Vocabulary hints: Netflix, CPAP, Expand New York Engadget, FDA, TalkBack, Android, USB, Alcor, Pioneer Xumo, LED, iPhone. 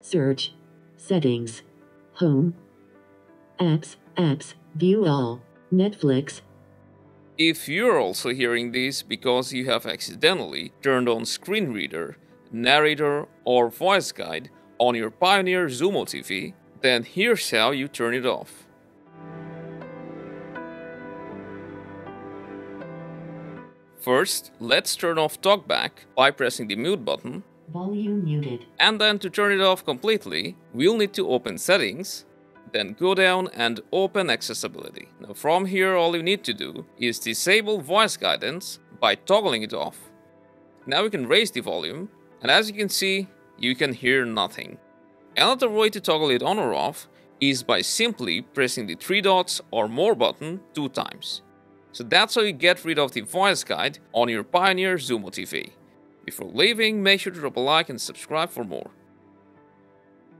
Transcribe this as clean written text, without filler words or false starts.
Search, Settings, Home, Apps, View All, Netflix. If you're also hearing this because you have accidentally turned on screen reader, narrator or voice guide on your Pioneer Xumo TV, then here's how you turn it off. First, let's turn off TalkBack by pressing the mute button. Volume muted. And then to turn it off completely, we'll need to open Settings, then go down and open Accessibility. Now from here, all you need to do is disable voice guidance by toggling it off. Now we can raise the volume, and as you can see, you can hear nothing. Another way to toggle it on or off is by simply pressing the 3 dots or more button 2 times. So that's how you get rid of the voice guide on your Pioneer Xumo TV. Before leaving, make sure to drop a like and subscribe for more.